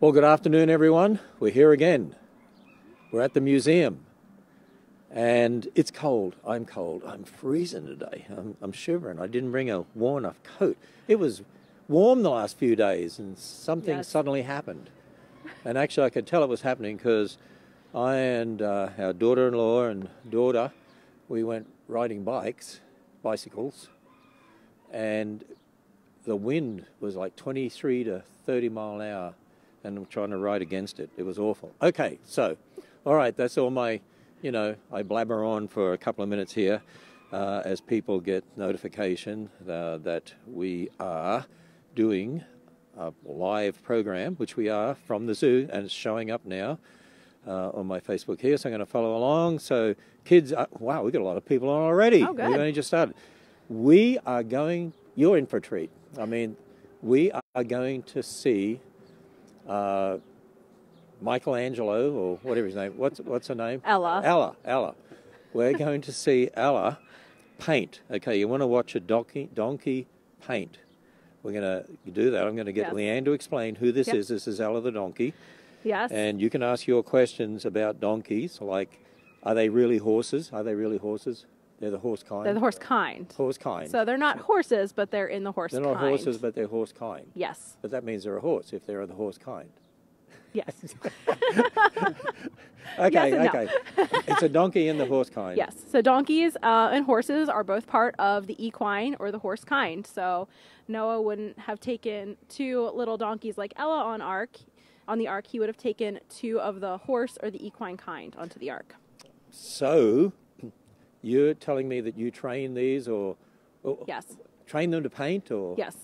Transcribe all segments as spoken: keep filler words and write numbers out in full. Well, good afternoon, everyone. We're here again. We're at the museum. And it's cold. I'm cold. I'm freezing today. I'm, I'm shivering. I didn't bring a warm enough coat. It was warm the last few days, and something yes. suddenly happened. And actually, I could tell it was happening because I and uh, our daughter-in-law and daughter, we went riding bikes, bicycles, and the wind was like twenty-three to thirty mile an hour. And I'm trying to ride against it. It was awful. Okay, so, all right, that's all my, you know, I blabber on for a couple of minutes here uh, as people get notification uh, that we are doing a live program, which we are, from the zoo, and it's showing up now uh, on my Facebook here, so I'm going to follow along. So kids, are, wow, we've got a lot of people on already. Oh, good. We've only just started. We are going, you're in for a treat. I mean, we are going to see... Uh, Michelangelo or whatever his name. What's what's her name? Ella. Ella. Ella. We're going to see Ella paint. Okay, you want to watch a donkey donkey paint. We're going to do that. I'm going to get yes. Leanne to explain who this yep. is. This is Ella the donkey. Yes. And you can ask your questions about donkeys, like, are they really horses? Are they really horses? They're the horse kind. They're the horse kind. Horse kind. So they're not horses, but they're in the horse kind. They're not kind. horses, but they're horse kind. Yes. But that means they're a horse if they're the horse kind. Yes. Okay, yes okay. No. It's a donkey and the horse kind. Yes. So donkeys uh, and horses are both part of the equine or the horse kind. So Noah wouldn't have taken two little donkeys like Ella on Ark. On the Ark, he would have taken two of the horse or the equine kind onto the Ark. So... You're telling me that you train these or, or yes. train them to paint or? Yes.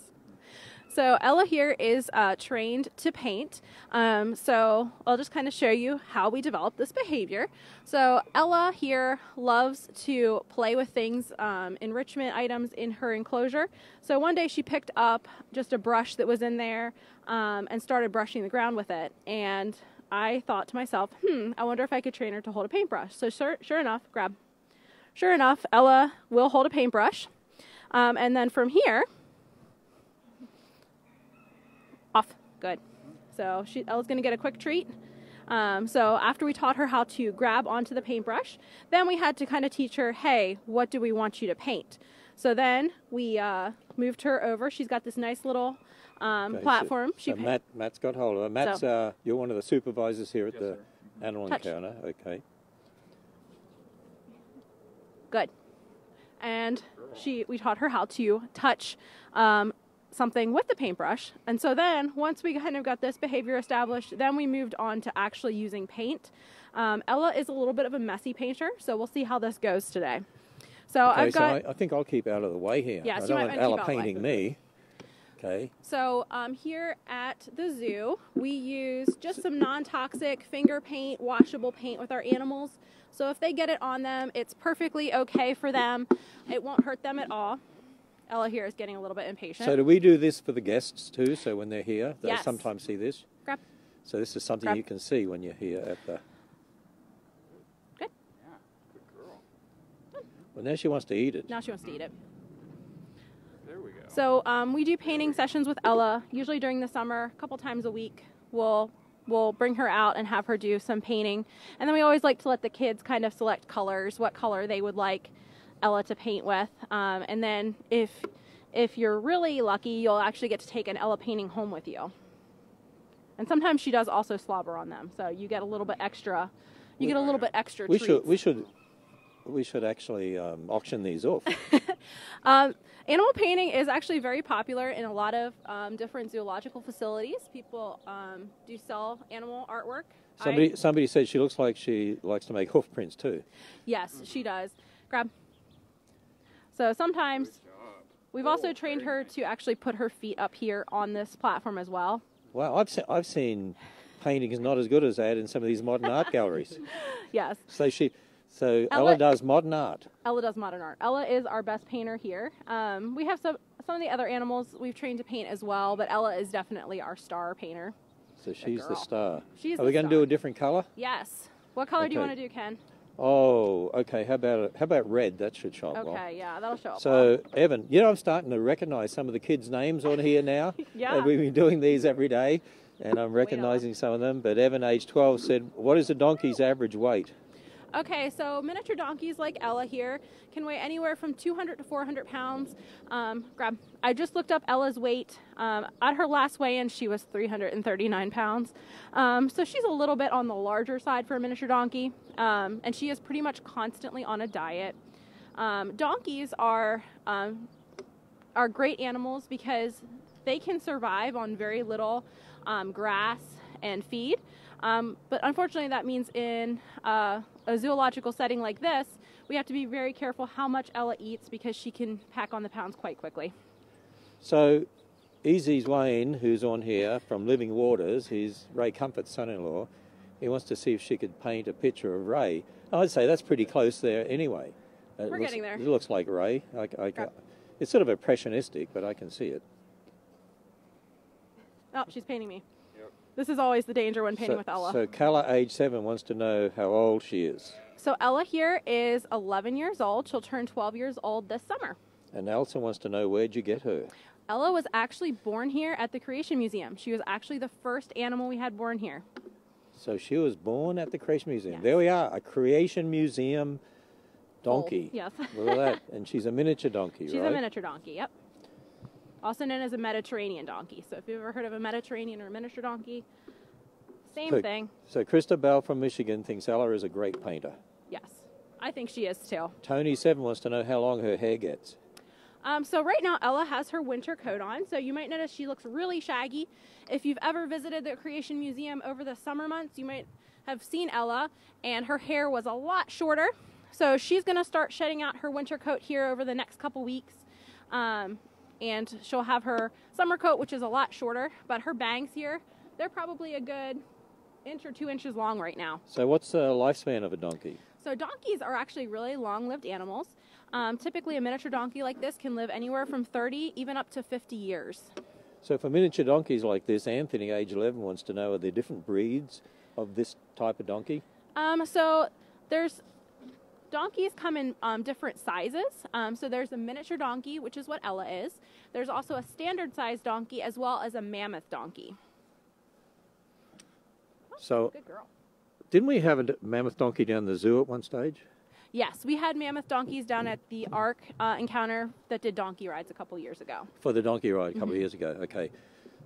So Ella here is uh, trained to paint. Um, so I'll just kind of show you how we develop this behavior. So Ella here loves to play with things, um, enrichment items in her enclosure. So one day she picked up just a brush that was in there um, and started brushing the ground with it. And I thought to myself, hmm, I wonder if I could train her to hold a paintbrush. So sure, sure enough, grab. Sure enough, Ella will hold a paintbrush, um, and then from here, off, good. So she, Ella's going to get a quick treat. Um, so after we taught her how to grab onto the paintbrush, then we had to kind of teach her, hey, what do we want you to paint? So then we uh, moved her over. She's got this nice little um, okay, platform. So, she so Matt, Matt's got hold of her. Matt's, so, uh, you're one of the supervisors here at yes, the sir. Animal Touch. Encounter, okay. Good. And she, we taught her how to touch um, something with the paintbrush. And so then once we kind of got this behavior established, then we moved on to actually using paint. Um, Ella is a little bit of a messy painter, so we'll see how this goes today. So okay, I've got... So I, I think I'll keep out of the way here. Yes, I don't want Ella painting me. Okay. So um, here at the zoo, we use just some non-toxic finger paint, washable paint with our animals. So if they get it on them, it's perfectly okay for them. It won't hurt them at all. Ella here is getting a little bit impatient. So do we do this for the guests too? So when they're here, they'll yes. sometimes see this? Grab. So this is something Grab. you can see when you're here at the... Good. Yeah, good girl. Good. Well, now she wants to eat it. Now she wants to eat it. There we go. So um, we do painting we sessions with Ella, usually during the summer, a couple times a week. We'll... We'll bring her out and have her do some painting. And then we always like to let the kids kind of select colors, what color they would like Ella to paint with. Um, and then if, if you're really lucky, you'll actually get to take an Ella painting home with you. And sometimes she does also slobber on them. So you get a little bit extra, you get a little bit extra we treats. Should, we should... We should actually um, auction these off. um, animal painting is actually very popular in a lot of um, different zoological facilities. People um, do sell animal artwork. Somebody, I, somebody said she looks like she likes to make hoof prints too. Yes, she does. Grab. So sometimes we've also trained her to actually put her feet up here on this platform as well. Wow, I've seen, I've seen painting is not as good as that in some of these modern art galleries. Yes. So she. So Ella, Ella does modern art. Ella does modern art. Ella is our best painter here. Um, we have some, some of the other animals we've trained to paint as well, but Ella is definitely our star painter. So she's the, the star. She's Are we going to do a different color? Yes. What color okay. do you want to do, Ken? Oh, okay. How about how about red? That should show up Okay, well. yeah, that'll show up So, well. Evan, you know, I'm starting to recognize some of the kids' names on here now. Yeah. We've been doing these every day. and I'm recognizing some of them. But Evan, age twelve, said, what is a donkey's average weight? Okay, so miniature donkeys like Ella here can weigh anywhere from two hundred to four hundred pounds. Um, grab. I just looked up Ella's weight. Um, at her last weigh-in, she was three hundred thirty-nine pounds. Um, so she's a little bit on the larger side for a miniature donkey, um, and she is pretty much constantly on a diet. Um, donkeys are, um, are great animals because they can survive on very little um, grass and feed. Um, but unfortunately, that means in uh, a zoological setting like this, we have to be very careful how much Ella eats because she can pack on the pounds quite quickly. So, Easy's Wayne, who's on here from Living Waters, he's Ray Comfort's son-in-law. He wants to see if she could paint a picture of Ray. I'd say that's pretty close there anyway. It We're looks, getting there. It looks like Ray. I, I, I, it's sort of impressionistic, but I can see it. Oh, she's painting me. This is always the danger when painting so, with Ella. So Kala, age seven, wants to know how old she is. So Ella here is eleven years old. She'll turn twelve years old this summer. And Elsa wants to know, where'd you get her? Ella was actually born here at the Creation Museum. She was actually the first animal we had born here. So she was born at the Creation Museum. Yes. There we are, a Creation Museum donkey. Oh, yes. Look at that. And she's a miniature donkey, she's right? She's a miniature donkey, yep. Also known as a Mediterranean donkey. So if you've ever heard of a Mediterranean or a miniature donkey, same so, thing. So Christabel from Michigan thinks Ella is a great painter. Yes, I think she is too. Tony Seven wants to know how long her hair gets. Um, so right now Ella has her winter coat on. So you might notice she looks really shaggy. If you've ever visited the Creation Museum over the summer months, you might have seen Ella and her hair was a lot shorter. So she's gonna start shedding out her winter coat here over the next couple weeks. Um, And she'll have her summer coat, which is a lot shorter, but her bangs here, they're probably a good inch or two inches long right now. So what's the lifespan of a donkey? So donkeys are actually really long-lived animals. Um, typically, a miniature donkey like this can live anywhere from thirty, even up to fifty years. So for miniature donkeys like this, Anthony, age eleven, wants to know, are there different breeds of this type of donkey? Um, so there's... Donkeys come in um, different sizes, um, so there's a miniature donkey, which is what Ella is. There's also a standard size donkey as well as a mammoth donkey. Oh, so, good girl. Didn't we have a mammoth donkey down the zoo at one stage? Yes, we had mammoth donkeys down at the Ark uh, Encounter that did donkey rides a couple years ago. For the donkey ride a couple mm-hmm. years ago, okay.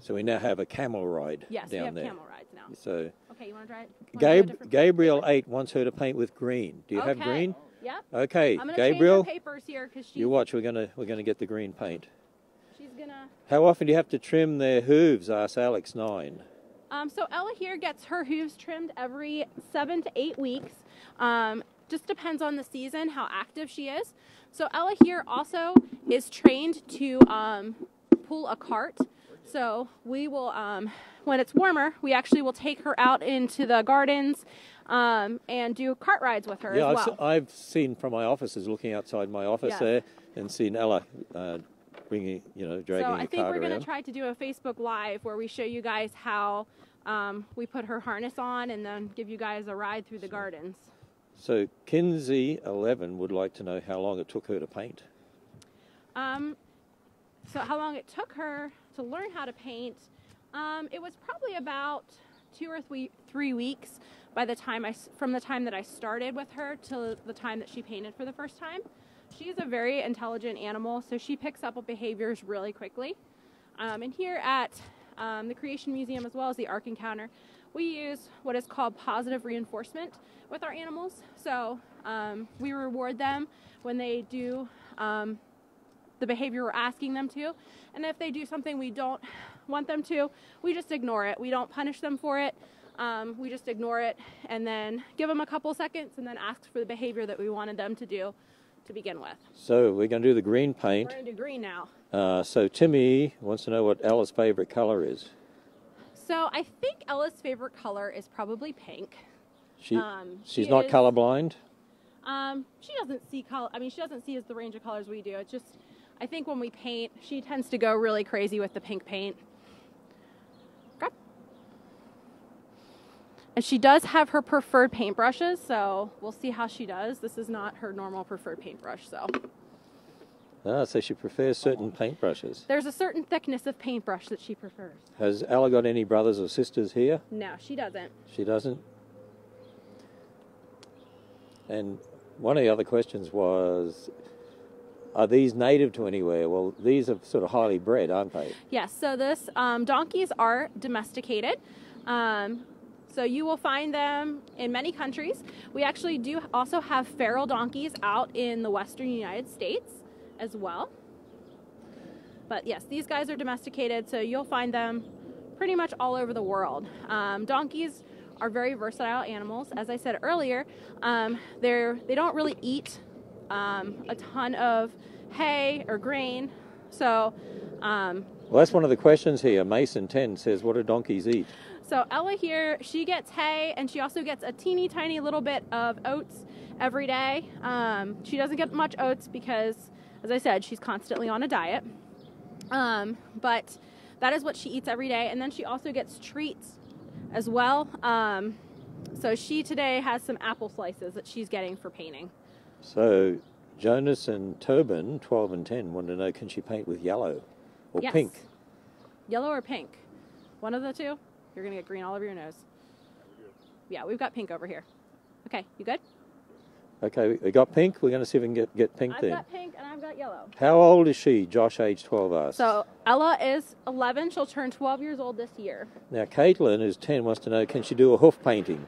So we now have a camel ride yes, down there. Yes, we have camel rides now. So, okay, you want to try it? Gab Gabriel eight wants her to paint with green. Do you okay. have green? Yep. Okay, I'm gonna Gabriel. Change her papers here because she. You watch. We're gonna we're gonna get the green paint. She's gonna. How often do you have to trim their hooves? Asks Alex nine. Um, so Ella here gets her hooves trimmed every seven to eight weeks. Um, just depends on the season, how active she is. So Ella here also is trained to um, pull a cart. So we will, um, when it's warmer, we actually will take her out into the gardens um, and do cart rides with her yeah, as well. Yeah, I've, I've seen from my offices, looking outside my office yeah. there, and seen Ella uh, bringing, you know, dragging so a cart around. So I think we're going to try to do a Facebook Live where we show you guys how um, we put her harness on and then give you guys a ride through the so, gardens. So Kinsey eleven would like to know how long it took her to paint. Um, so how long it took her... to learn how to paint, um, it was probably about two or three three weeks by the time I from the time that I started with her to the time that she painted for the first time. She's a very intelligent animal, so she picks up behaviors really quickly. Um, and here at um, the Creation Museum, as well as the Ark Encounter, we use what is called positive reinforcement with our animals. So um, we reward them when they do. Um, the behavior we're asking them to, and if they do something we don't want them to, we just ignore it. We don't punish them for it. Um, we just ignore it and then give them a couple seconds and then ask for the behavior that we wanted them to do to begin with. So we're going to do the green paint. We're going to do green now. Uh, so Timmy wants to know what Ella's favorite color is. So I think Ella's favorite color is probably pink. She, um, she's she not is, colorblind? Um, she doesn't see color. I mean, she doesn't see as the range of colors we do. It's just... I think when we paint, she tends to go really crazy with the pink paint. Okay. And she does have her preferred paintbrushes, so we'll see how she does. This is not her normal preferred paintbrush, so. Ah, so she prefers certain paintbrushes. There's a certain thickness of paintbrush that she prefers. Has Ella got any brothers or sisters here? No, she doesn't. She doesn't? And one of the other questions was, are these native to anywhere? Well, these are sort of highly bred, aren't they? Yes, so this um, donkeys are domesticated. Um, so you will find them in many countries. We actually do also have feral donkeys out in the western United States as well. But yes, these guys are domesticated, so you'll find them pretty much all over the world. Um, donkeys are very versatile animals. As I said earlier, um, they're, they don't really eat um, a ton of hay or grain. So, um, well, that's one of the questions here. Mason ten says, what do donkeys eat? So Ella here, she gets hay, and she also gets a teeny tiny little bit of oats every day. Um, she doesn't get much oats because, as I said, she's constantly on a diet. Um, but that is what she eats every day. And then she also gets treats as well. Um, so she today has some apple slices that she's getting for painting. So Jonas and Tobin, twelve and ten, want to know, can she paint with yellow or yes. pink? Yellow or pink. One of the two. You're going to get green all over your nose. Yeah, we've got pink over here. Okay, you good? Okay, we got pink. We're going to see if we can get, get pink I've then. I've got pink and I've got yellow. How old is she? Josh, age twelve, asks. So Ella is eleven. She'll turn twelve years old this year. Now, Caitlin, who's ten, wants to know, can she do a hoof painting?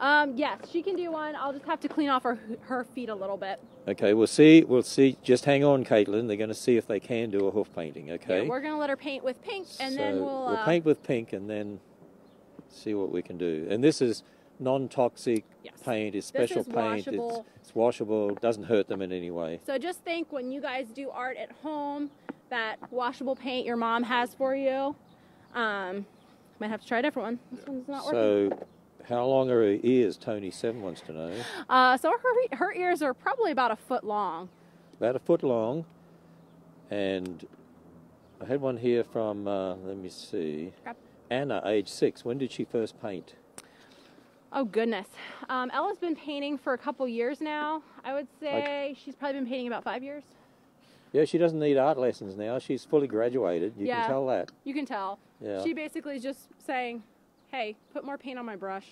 Um, yes, she can do one. I'll just have to clean off her, her feet a little bit. Okay, we'll see. We'll see. Just hang on, Caitlin. They're going to see if they can do a hoof painting, okay? Yeah, we're going to let her paint with pink, and so then we'll... we'll uh, paint with pink and then see what we can do. And this is... non-toxic yes. paint, it's special is paint, washable. It's, it's washable, doesn't hurt them in any way. So just think when you guys do art at home, that washable paint your mom has for you. Um, might have to try a different one. This one's not so, working. So how long are her ears, Tony seven wants to know? Uh, so her, her ears are probably about a foot long. About a foot long. And I had one here from, uh, let me see, Grab. Anna, age six. When did she first paint? Oh, goodness. Um, Ella's been painting for a couple years now. I would say like, she's probably been painting about five years. Yeah, she doesn't need art lessons now. She's fully graduated. You yeah, can tell that. You can tell. Yeah. She basically is just saying, hey, put more paint on my brush.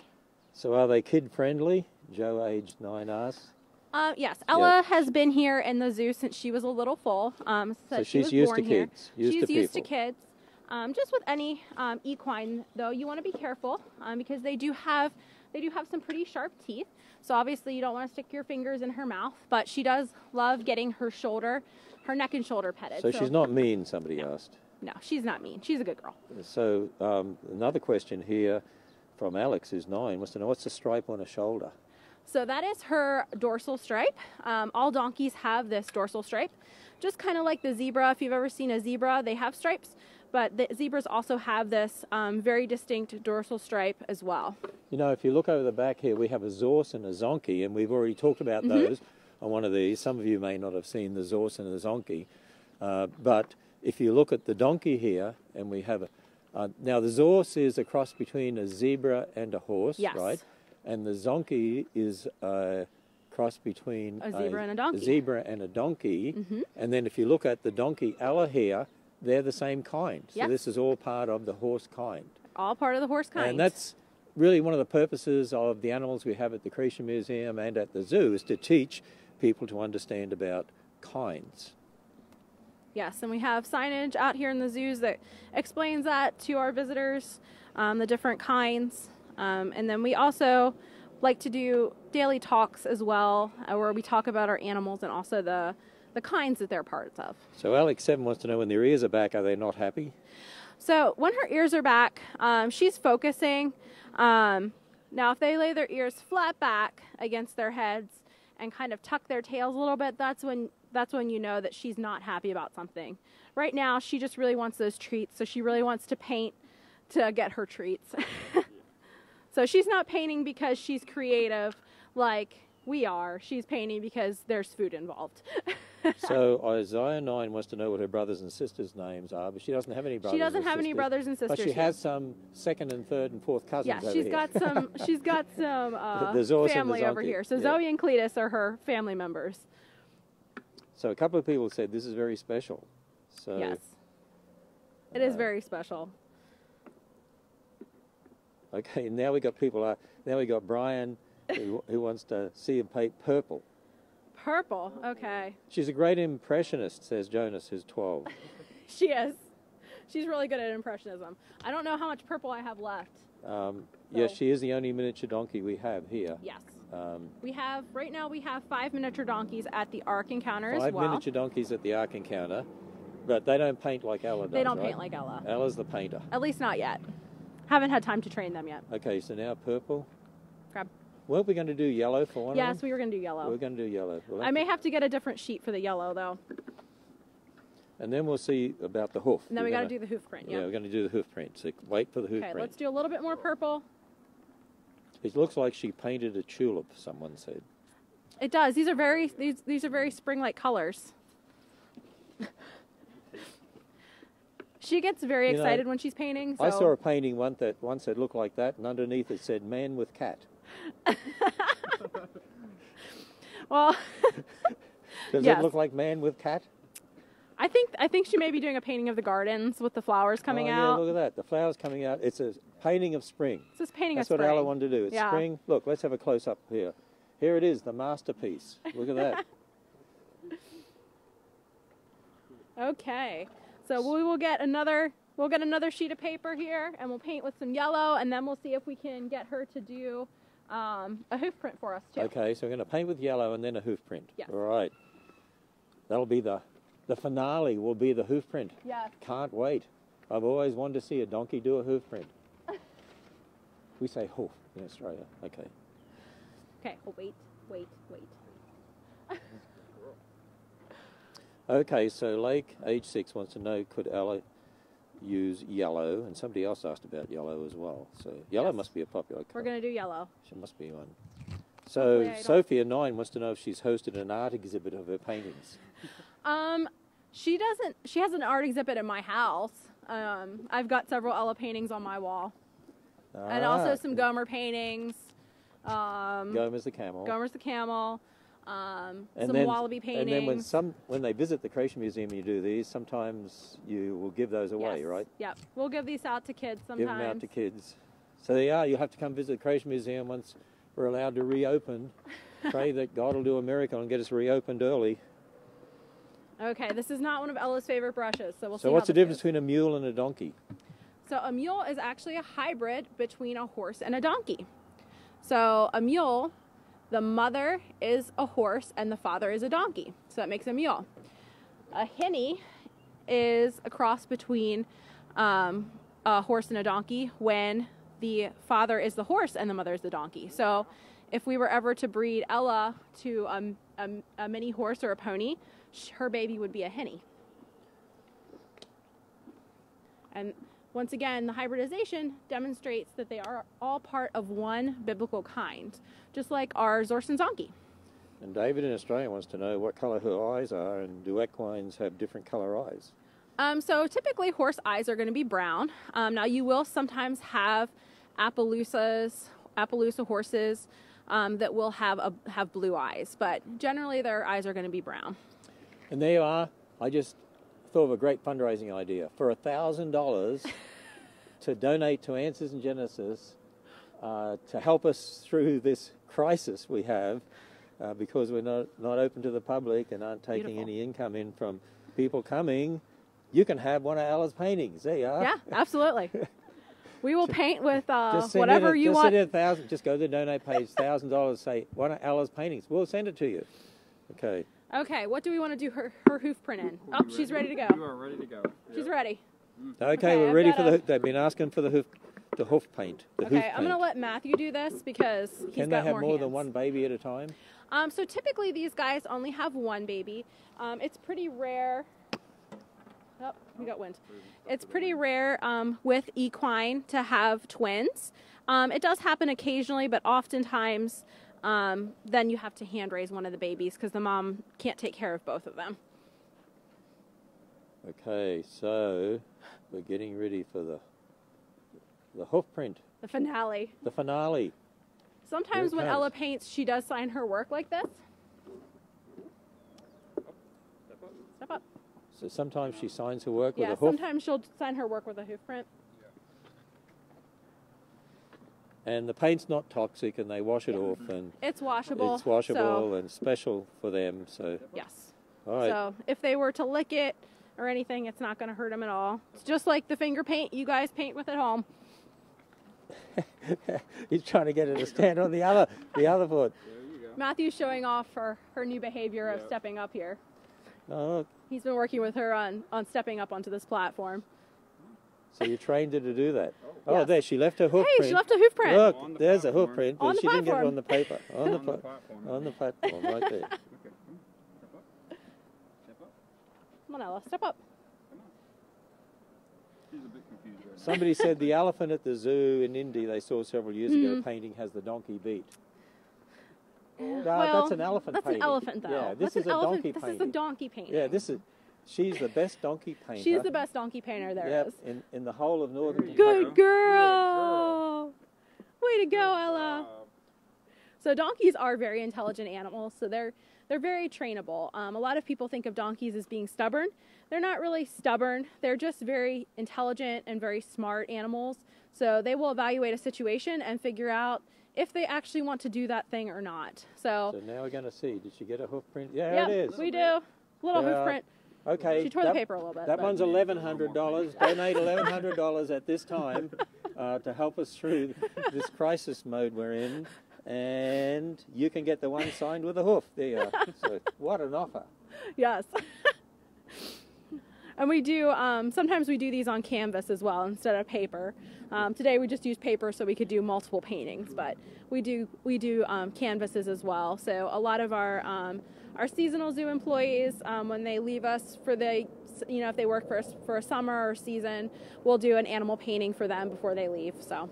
So are they kid-friendly? Joe, age nine, asks. Uh, yes. Ella yep. has been here in the zoo since she was a little foal. Um, so, so she she's was used born to here. kids. Used she's to used to kids. Um, just with any um, equine, though, you want to be careful um, because they do have... They do have some pretty sharp teeth, so obviously you don't want to stick your fingers in her mouth, but she does love getting her shoulder, her neck and shoulder petted. So, so. she's not mean, somebody no. asked. No, she's not mean. She's a good girl. So um, another question here from Alex, who's nine, wants to know, what's the stripe on her shoulder? So that is her dorsal stripe. Um, all donkeys have this dorsal stripe, just kind of like the zebra. If you've ever seen a zebra, they have stripes. But the zebras also have this um, very distinct dorsal stripe as well. You know, if you look over the back here, we have a zorse and a zonkey, and we've already talked about mm-hmm. those on one of these. Some of you may not have seen the zorse and the zonkey. Uh, but if you look at the donkey here, and we have a... Uh, now, the zorse is a cross between a zebra and a horse, yes. right? And the zonkey is a cross between... A zebra a, and a donkey. A zebra and a donkey. Mm-hmm. And then if you look at the donkey Ella here... They're the same kind. So yep. this is all part of the horse kind. All part of the horse kind. And that's really one of the purposes of the animals we have at the Creation Museum and at the zoo, is to teach people to understand about kinds. Yes, and we have signage out here in the zoos that explains that to our visitors, um, the different kinds. Um, and then we also like to do daily talks as well, where we talk about our animals and also the the kinds that they're parts of. So Alex seven wants to know, when their ears are back, are they not happy? So when her ears are back, um, she's focusing. Um, now if they lay their ears flat back against their heads and kind of tuck their tails a little bit, that's when, that's when you know that she's not happy about something. Right now she just really wants those treats, so she really wants to paint to get her treats. So she's not painting because she's creative like we are. She's painting because there's food involved. So Isaiah nine wants to know what her brothers and sisters' names are, but she doesn't have any brothers and sisters. She doesn't have sisters, any brothers and sisters. But she yet. has some second and third and fourth cousins yeah, over she's here. got some, she's got some uh, family over here. So yeah. Zoe and Cletus are her family members. So a couple of people said this is very special. So yes, it uh, is very special. Okay, now we got people. Uh, now we got Brian, who, who wants to see him paint purple. Purple, okay. She's a great impressionist, says Jonas, who's twelve. She is. She's really good at impressionism. I don't know how much purple I have left. Um, so. Yes, she is the only miniature donkey we have here. Yes. Um, we have, right now we have five miniature donkeys at the Ark Encounter as well. Five miniature donkeys at the Ark Encounter, but they don't paint like Ella does, They don't right? paint like Ella. Ella's the painter. At least not yet. Haven't had time to train them yet. Okay, so now purple. Grab. Weren't we going to do yellow for one yes, of them? Yes, we were going to do yellow. We're going to do yellow. We'll I may have to get a different sheet for the yellow, though. And then we'll see about the hoof. And then we're we got to do the hoof print, yeah. Yeah, we're going to do the hoof print. So wait for the hoof okay, print. Okay, let's do a little bit more purple. It looks like she painted a tulip, someone said. It does. These are very these these are very spring-like colors. She gets very you excited know, when she's painting. So. I saw a painting one that once that looked like that, and underneath it said "man with cat." Well, does yes. it look like man with cat? I think I think she may be doing a painting of the gardens with the flowers coming oh, yeah, out. Yeah, look at that. The flowers coming out. It's a painting of spring. It's this painting That's of spring. That's what Ella wanted to do. It's yeah. spring. Look, let's have a close up here. Here it is, the masterpiece. Look at that. Okay. So we will get another we'll get another sheet of paper here, and we'll paint with some yellow, and then we'll see if we can get her to do um, a hoof print for us too. Okay, so we're going to paint with yellow and then a hoof print. Yes. All right. That'll be the the finale. Will be the hoof print. Yes. Can't wait. I've always wanted to see a donkey do a hoof print. We say hoof in Australia. Okay. Okay. Well, wait, wait, wait. Okay, so Lake, age six, wants to know, could Ella use yellow? And somebody else asked about yellow as well. So yellow yes. must be a popular color. We're going to do yellow. She must be one. So Sophia, nine, wants to know if she's hosted an art exhibit of her paintings. Um, she doesn't. She has an art exhibit in my house. Um, I've got several Ella paintings on my wall. Ah. And also some Gomer paintings. Um, Gomer's the camel. Gomer's the camel. Um, some then, wallaby paintings. And then when some when they visit the Creation Museum, and you do these. Sometimes you will give those away, yes. right? Yep, we'll give these out to kids sometimes. Give them out to kids. So they are. You'll have to come visit the Creation Museum once we're allowed to reopen. Pray that God will do a miracle and get us reopened early. Okay, this is not one of Ella's favorite brushes, so we'll. So see what's how the difference is. between a mule and a donkey? So a mule is actually a hybrid between a horse and a donkey. So a mule. The mother is a horse and the father is a donkey, so that makes a mule. A hinny is a cross between um, a horse and a donkey when the father is the horse and the mother is the donkey. So if we were ever to breed Ella to a, a, a mini horse or a pony, her baby would be a hinny. And once again, the hybridization demonstrates that they are all part of one biblical kind, just like our zorse and zonkey. And David in Australia wants to know what color her eyes are, and do equines have different color eyes? Um, so typically horse eyes are going to be brown. Um, now you will sometimes have Appaloosas, Appaloosa horses um, that will have, a, have blue eyes, but generally their eyes are going to be brown. And there you are. I just... thought of a great fundraising idea. For a thousand dollars to donate to Answers in Genesis uh, to help us through this crisis we have uh, because we're not not open to the public and aren't taking Beautiful. any income in from people coming. You can have one of Ella's paintings. There you are. Yeah, absolutely. We will paint with uh, whatever a, you just want. Send it a thousand, just go to the donate page, thousand dollars. Say one of Ella's paintings. We'll send it to you. Okay. Okay, what do we want to do her, her hoof print in? Oh, she's ready to go. You are ready to go. Yep. She's ready. Okay, okay we're I've ready for the. They've been asking for the hoof, the hoof paint. The okay, hoof paint. I'm going to let Matthew do this because he's Can got more Can they have more, more than one baby at a time? Um, so typically these guys only have one baby. Um, it's pretty rare. Oh, we got wind. It's pretty rare um, with equine to have twins. Um, it does happen occasionally, but oftentimes. Um, then you have to hand raise one of the babies because the mom can't take care of both of them. Okay, so we're getting ready for the the hoof print. The finale. The finale. Sometimes when comes. Ella paints, she does sign her work like this. Step up. So sometimes she signs her work yeah, with a hoof? Yeah, sometimes she'll sign her work with a hoof print. And the paint's not toxic, and they wash it yeah. off. And it's washable. It's washable so. and special for them. So yes. All right. So if they were to lick it or anything, it's not going to hurt them at all. It's just like the finger paint you guys paint with at home. He's trying to get her to stand on the other, the other foot. There you go. Matthew's showing off her, her new behavior yep. of stepping up here. Oh. He's been working with her on, on stepping up onto this platform. So you trained her to do that. Oh, oh yes. there, she left her hoof hey, print. Hey, she left a hoof print. Look, the there's platform. a hoof print, but she platform. didn't get it on the paper. On, the, on, the, platform. on the platform, right there. Okay. Step up. Step up. Come on, Ella, step up. Come on. She's a bit confused right now. Somebody said the elephant at the zoo in Indy they saw several years mm. ago painting has the donkey beat. No, well, that's an elephant that's painting. That's an elephant, though. Yeah, this that's is a elephant, donkey this painting. This is a donkey painting. Yeah, this is... She's the best donkey painter. She's the best donkey painter there yep, is. In, in the whole of Northern Good girl. Good girl! Way to go, Ella! So donkeys are very intelligent animals, so they're, they're very trainable. Um, a lot of people think of donkeys as being stubborn. They're not really stubborn. They're just very intelligent and very smart animals. So they will evaluate a situation and figure out if they actually want to do that thing or not. So, so now we're going to see. Did she get a hoof print? Yeah, yep, it is. we do. Little yeah. hoof print. Okay, she tore that, the paper a little bit. That but. one's eleven hundred dollars. Donate eleven hundred dollars at this time uh, to help us through this crisis mode we're in. And you can get the one signed with a hoof. There you are. So, what an offer. Yes. And we do, um, sometimes we do these on canvas as well instead of paper. Um, today we just used paper so we could do multiple paintings, but we do, we do um, canvases as well. So a lot of our... Um, Our seasonal zoo employees, um, when they leave us for the, you know, if they work for us for a summer or season, we'll do an animal painting for them before they leave. So,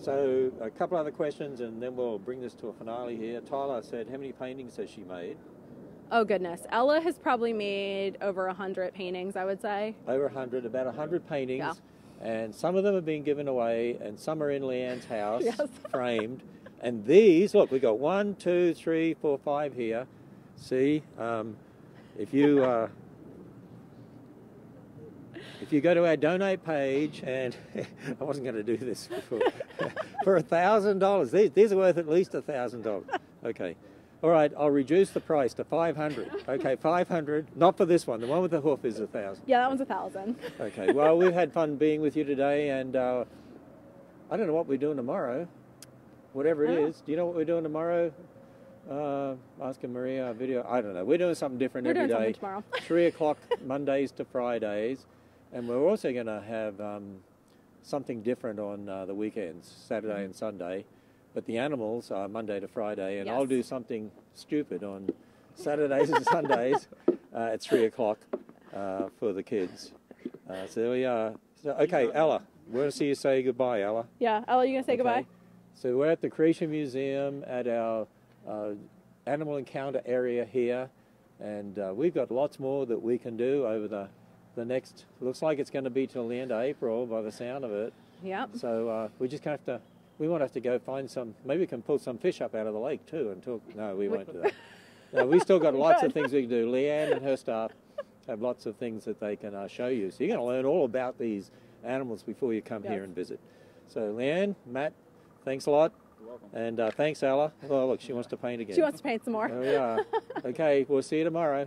so a couple other questions, and then we'll bring this to a finale here. Tyler said, how many paintings has she made? Oh goodness, Ella has probably made over a hundred paintings, I would say. Over a hundred, about a hundred paintings, yeah. And some of them have been given away, and some are in Leanne's house, yes. framed. And these, look, we got one, two, three, four, five here. See, um, if you uh, if you go to our donate page, and I wasn't going to do this before, for a thousand dollars, these these are worth at least a thousand dollars. Okay, all right, I'll reduce the price to five hundred. Okay, five hundred. Not for this one. The one with the hoof is a thousand. Yeah, that one's a thousand. Okay. Well, we've had fun being with you today, and uh, I don't know what we're doing tomorrow. Whatever it is, do you know what we're doing tomorrow? Uh, Oscar Maria video. I don't know. We're doing something different we're every doing day. Tomorrow. Three o'clock Mondays to Fridays, and we're also going to have um, something different on uh, the weekends, Saturday mm-hmm. and Sunday. But the animals are Monday to Friday, and yes. I'll do something stupid on Saturdays and Sundays uh, at three o'clock uh, for the kids. Uh, so there we are. So, okay, Ella, we're going to see you say goodbye, Ella. Yeah, Ella, you going to say okay. goodbye? So we're at the Creation Museum at our Uh, animal encounter area here, and uh, we've got lots more that we can do over the the next, looks like it's going to be till the end of April by the sound of it. Yep. So uh, we just have to, we won't have to go find some, maybe we can pull some fish up out of the lake too and talk, no we won't do that. No, we still got lots of things we can do. Leanne and her staff have lots of things that they can uh, show you. So you're going to learn all about these animals before you come yep. here and visit. So Leanne, Matt, thanks a lot. And uh, thanks, Ella. Oh, look, she wants to paint again. She wants to paint some more. There we are. Okay, we'll see you tomorrow.